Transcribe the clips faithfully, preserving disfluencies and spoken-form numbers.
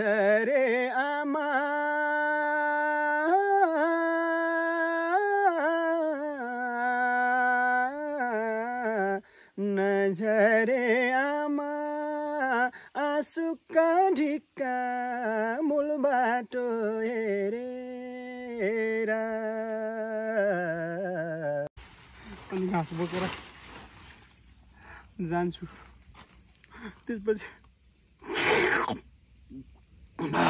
Nazare ama asuka dika mulbato era. Pani ghas bol kora. Jansu. This bas. Mama.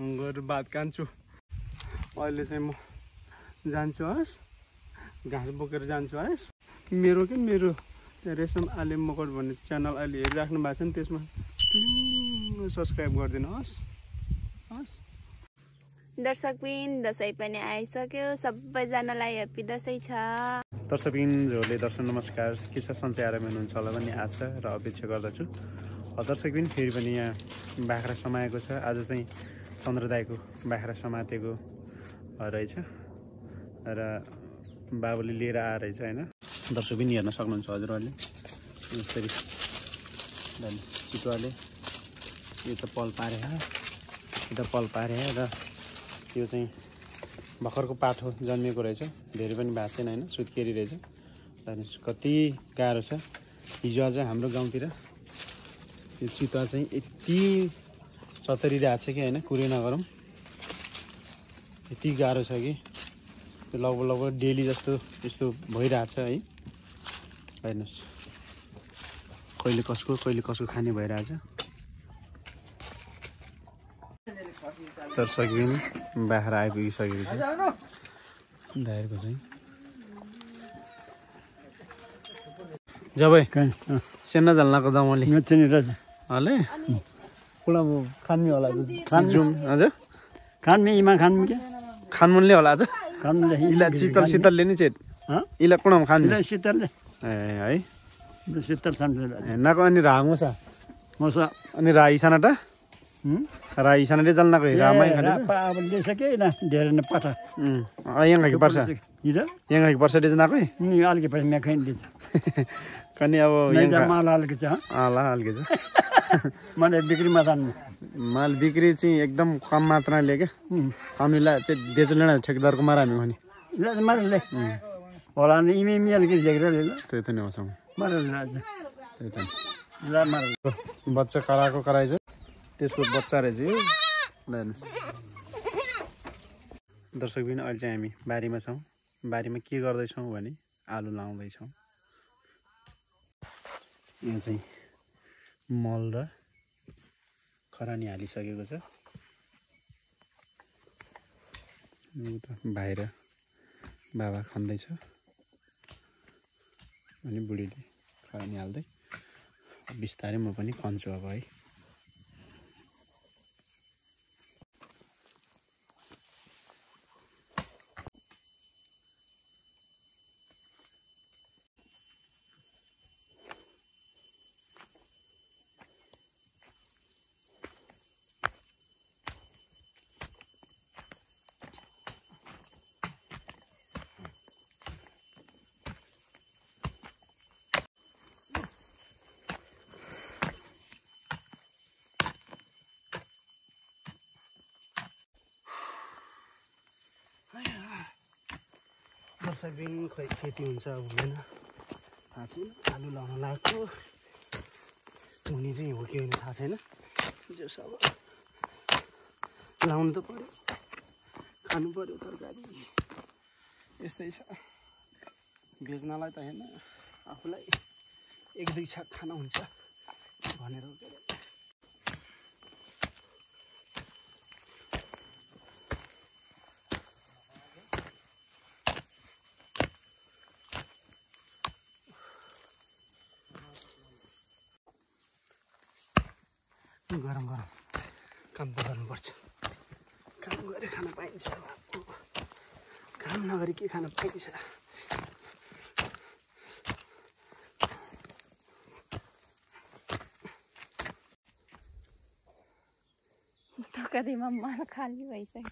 Ungar baat kanchu. अहिले चाहिँ म जान्छु हस घाँस बोकेर जान्छु हस मेरो के मेरो रेशम आलिम मगर भन्ने च्यानल अहिले हेरिराख्नु भएको छ नि त्यसमा सब्स्क्राइब गरिदिनुहोस् हस दर्शकबिन दसैँ पनि आइसक्यो सबैजनालाई ह्यापी दसैँ छ दर्शकबिनहरुले दर्शक नमस्कार के छ सन्चै आरामै हुनुहुन्छ होला भन्ने आशा र अपेक्षा गर्दछु दर्शकबिन फेरि पनि यहाँ बाख्रा समाएको छ आज चाहिँ समुदायको बाख्रा समातेको रहेछ र बाबुले लिएर आएछ हैन दर्शक पनि हेर्न सक्नुहुन्छ हजुरहरुले यसरी चितुवाले यो त पल पारे हो यो त पल पारे र यो चाहिँ भखरको पाठो जन्मेको रहेछ धेरै पनि भासेन हैन सुत्केरी रहेछ अनि कति गाह्रो छ हिजो आज हाम्रो गाउँतिर यो चितुवा चाहिँ यति सतरिरहेछ कि हैन कुरै नगरौं यति गाह्रो छ कि लगभग लगभग डेली जस्तो यस्तो भइरहेछ है हेर्नुस् कहिले कसको कहिले कसको खाने भइरहेछ दर्शकबिन बाख्रा आइपुगिसकेको छ दाइरको चाहिँ जबै सेना जल्नको दमले मेचनी रहेछ हले पुला खान्मी होला खान जुम हजुर खान्मी इमा खान्मी के खानमुनले होला आज खानमुनले इला शीतल शीतलले नि चेत ह इला कुनाम खान इला शीतलले ए है शीतल सामले नका अनि रामो छ मोसा अनि राई छनटा ह राई छनले जल्नको रामै खाले अब लेसके न धेरै न पाठा अ यंगाकी वर्ष हिज यंगाकी वर्ष दिस नका नि अलके पछि म खाइन दिस कनी अब यंगा माल अलके छ आला अलके छ माल बिक्री मा जान माल बिक्री चाहिँ एकदम कम मात्राले के हामीलाई चाहिँ देजलेना ठेकदारको मारामी हो नि ल मारले होला नि इमे मिल के जगरा ले ल त्यो त नहोस् मार ल त्यो त ल मार बच्चा कराको कराइ छ त्यसको बच्चा रहेछ यो ल हेर्नुस् दर्शकबिन अहिले चाहिँ हामी बारीमा छौं बारीमा के गर्दै छौं भने आलु लाउँदै छौं यो चाहिँ मल र खरानी हालिसकेको छ भाइ र बाबा खन्दैछ अनि बुढीले खरानी हाल्दै बिस्तारै म पनि खन्छु अब है दर्शकबिन खै खेती हुन्छ अब हैन थाहा छैन आलु लाउन लाग्यो हुने चाहिँ हो कि होइन थाहा छैन जो सब लाउनु त पर्यो खानु पर्यो तरकारी यस्तै छ बेच्नलाई त हैन आफूलाई एक दुई छाक खाना हुन्छ भनेर गरम गरम काम त गर्नुपर्छ काम गरे खाना पाइन्छ काम नगरी के खाना पाइन्छ तोकरीमा माल खाली भइसक्यो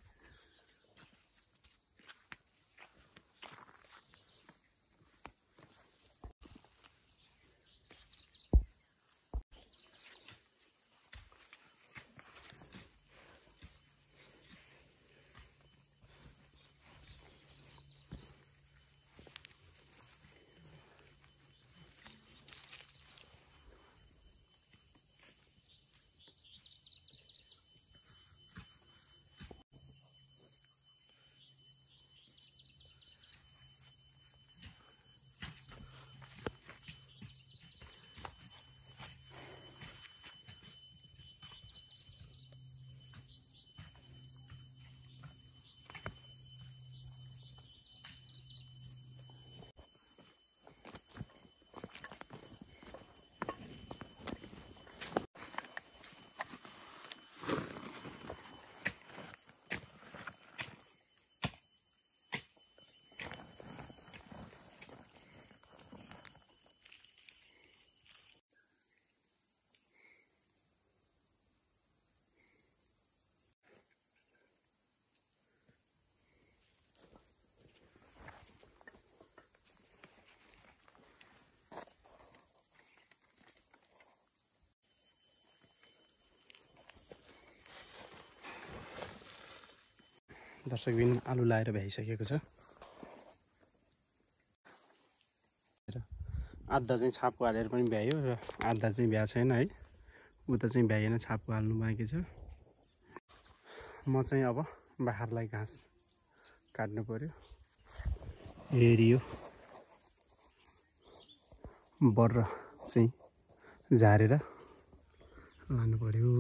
दर्शकबिन आलु लाएर भ्याइसकेको छ। आधा चाहिँ छापको हालेर पनि भ्यायो र आधा चाहिँ भ्या छैन है, उता चाहिँ भ्याएन, छापको हाल्नु बाँकी छ। म चाहिँ अब बाख्रालाई घाँस काट्नु पर्यो। एरियो बर्र चाहिँ झारेर लानु पर्यो।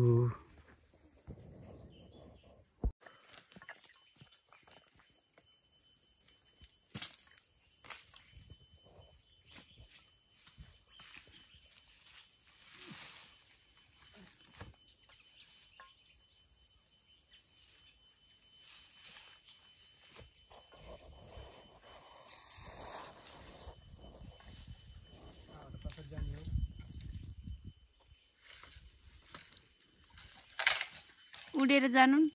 उडेर जानुन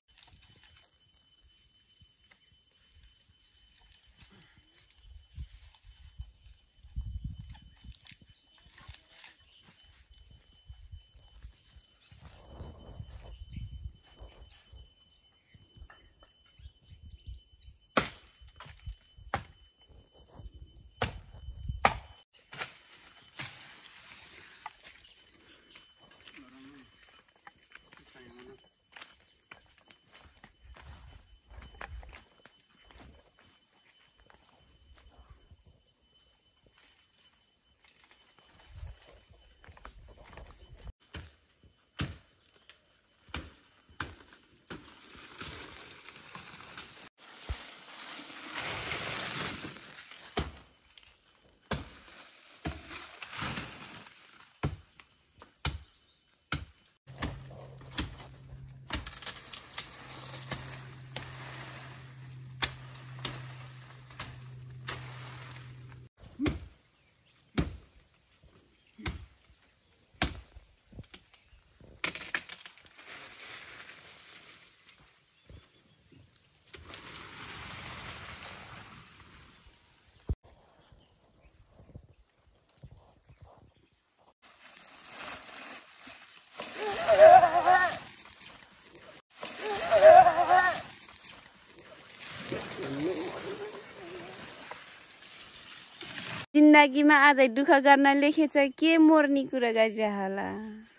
जिंदगी में आज दुख करना लेखे के मर्ने कुरा कर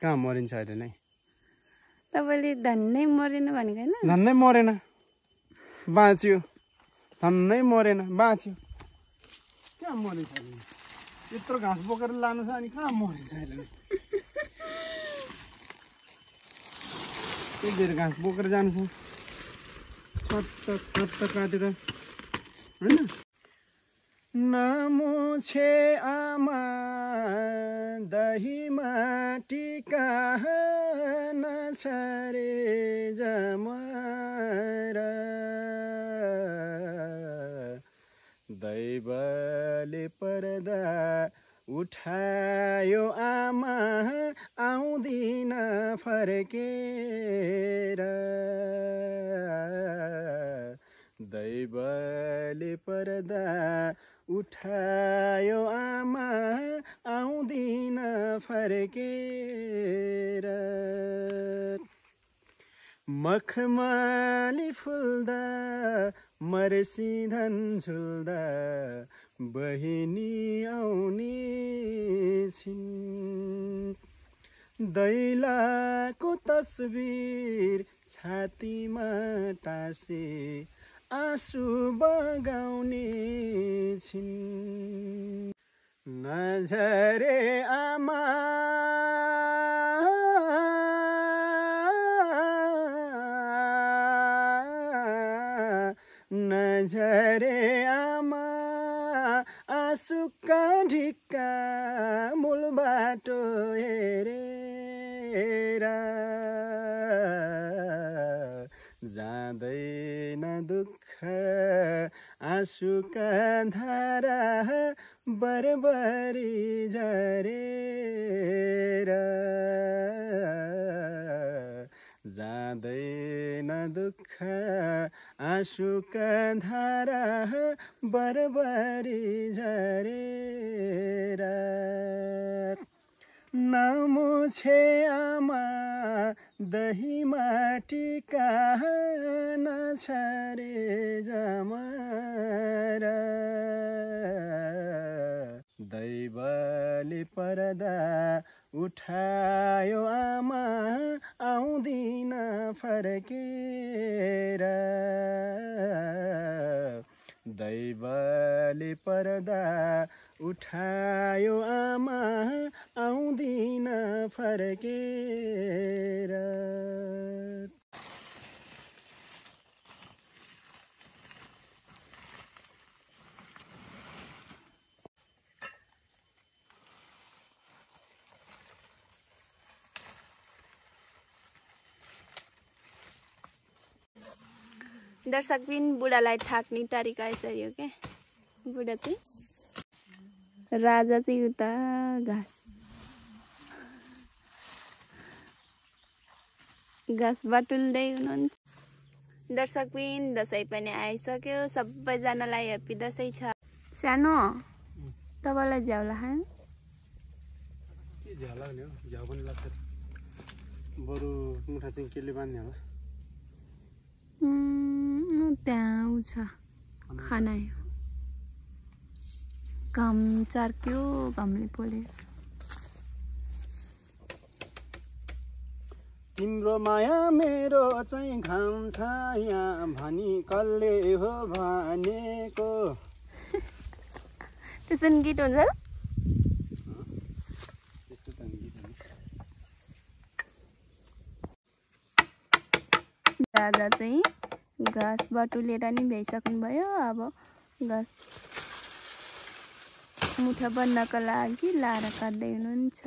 मरिं नहीं तब धन्न मरेन धन्न मरेन बाँच्यो धन्न मरेन बाँच्यो क्या मरें यो घास बोकेर लानु कहाँ मरें घास बोकेर जानु छट्ट काटेर हैन नमुछे आमा दहीमा टीका नछरे जमरा दैवले पर्दा उठायो आमा आउँदिन फर्केर दैवले पर्दा उठायो आमा आउँदिन फर्केर मखमली फुल्दा मर्सिधन झुल्दा बहिनी आउने छिन् दैलाको तस्बिर छातीमा टाँसे आँसु बगाउने छिन् नजरे आमा नजरे आमा आँसुका ढिक्का मूल बाटो हेरेर जाँदैन दुःख आँसुका धारा बरबरी झरेर जाँदैन दुःख आँसुका धारा बरबरी झरेर नमुछे आमा दही माटी कहना छरे जमारा दैवले पर्दा उठायो आमा आउँदिन फर्केर दैवले पर्दा उठायो आमा आउँदिन फर्केर। दर्शकबिन बुढालाई ठाक्ने तरिका यसरी हो के बुढा चाहिँ राजा चाहिँ उता घाँस घाँस बाटुल्दै हुनुहुन्छ। दर्शकबिन दसैँ पनि आइसक्यो, सबैजनालाई हेप्पी दसैँ छ। सानो तपाईँलाई झ्याउला खान के झ्याउ लाग्ने हो? झ्याउ पनि लाग्छ, बरु मुठा चाहिँ केले बान्ने होला। त्यहाँ छ खाना घाम चार्क्यो, घामले पोल्यो। तिम्रो माया मेरो चाहिँ घाम छाया भनी कसले हो भनेको। त्यसो नि गीत हुन्छ राजा चाहिँ घाँस बाटुलेर नि भ्याइसक्नुभयो। अब घाँस मुठा बन्नको लागि लाएर काट्दै हुनुहुन्छ।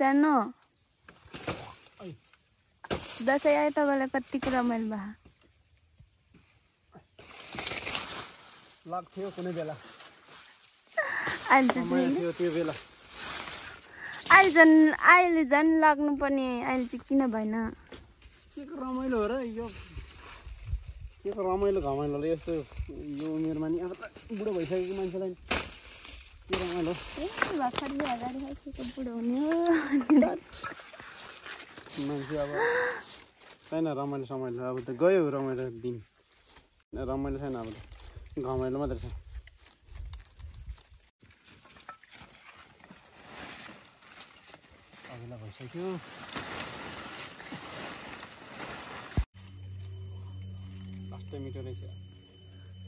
सानो दसैँ आयो, तपाईँलाई कतिको रमाइलो भा लाग्थ्यो? कुनै बेला अहिले झन् अहिले झन् लाग्नुपर्ने, अहिले चाहिँ किन भएन? के को रमाइलो हो र यो? के को रमाइलो घमाइलो हो यस्तो यो उमेरमा नि? अब बुढो भइसकेको मान्छेलाई के रमाइलो? भर्खर दुई हजार खाइसकेको बुढो हुने हो मान्छे, अब छैन रमाइलो समाइलो। अब त गयो रमाइलो दिन, रमाइलो छैन, अब घमाइलो मात्रै छ।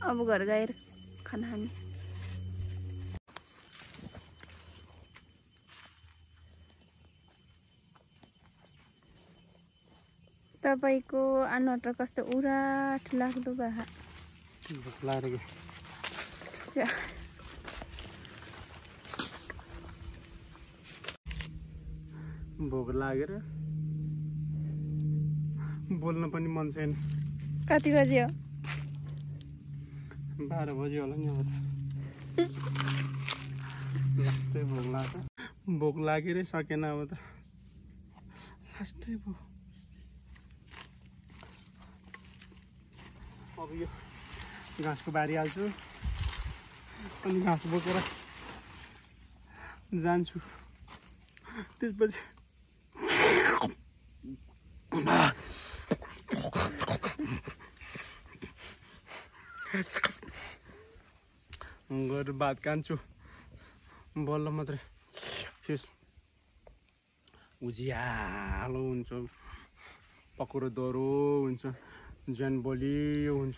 अब घर गएर खाना खाने। तपाईँको अनुहार कस्तो उराट लाग्दो भा भोक लागेर बोल्न पनि मन छैन। कति बजी हो? बाह्र बजी होला नि। अब भोक लाग्छ, भोक लागेरै सकेन। अब त लास्टै भयो। अब यो घाँसको बारी हाल्छु अनि घाँस बोकेर जान्छु। त्यसपछि गएर भात खान्छु, बल्ल मात्रै फेस उज्यालो हुन्छ, पक्रो दोरो हुन्छ, ज्यान बलियो हुन्छ,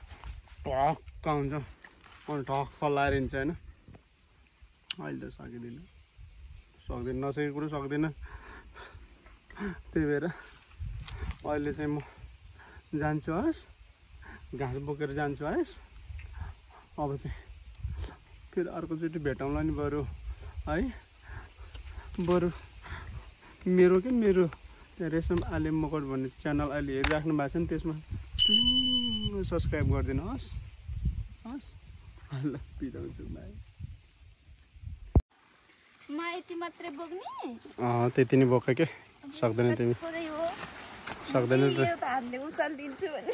टक्क हुन्छ, अनि टक्क लाएर हिँड्छ होइन। अहिले त सकिँदैन, सक्दैन, नसकेको कुरो सक्दैन। त्यही भएर अहिले चाहिँ म जान्छु होस्, घाँस बोकेर जान्छु होस्। अब चाहिँ फेरि अर्कोचोटि भेटौँला नि बरु है। बरु मेरो के मेरो रेशम आले मकट भन्ने च्यानल अहिले हेरिराख्नु भएको छ नि, त्यसमा सब्सक्राइब गरिदिनु होस् होस्। ल बिदा हुन्छु भाइ, म यति मात्रै बोक्ने। अँ त्यति नै बोक के, सक्दैन तिमी, सक्दैन उचालिदिन्छु भने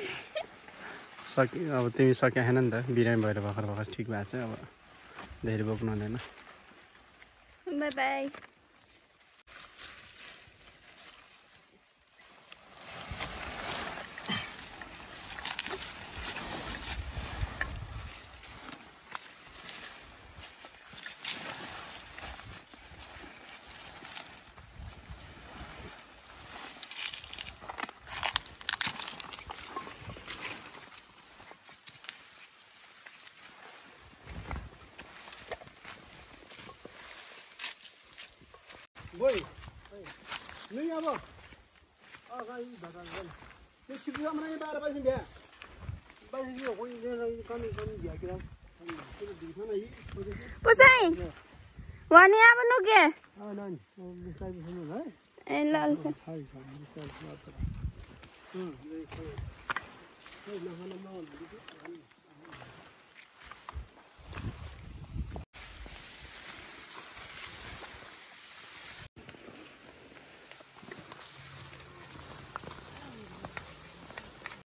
सकि। अब तिमी सकेन नि त, बिरामी भएर भर्खर भर्खर ठिक भएको छ, अब धेरै बोक्नु हुँदैन। Bye bye. Boy, नहीं अब आगे इधर आगे ये चिपका मनाये बार बार इसमें बार इसमें कोई नहीं काम नहीं किया किराम पुसाई वानी आप लोग क्या हाँ नहीं बिस्तर बिस्तर ना है लाल से हाँ हाँ बिस्तर बिस्तर हम्म नहीं नहीं नहीं नहीं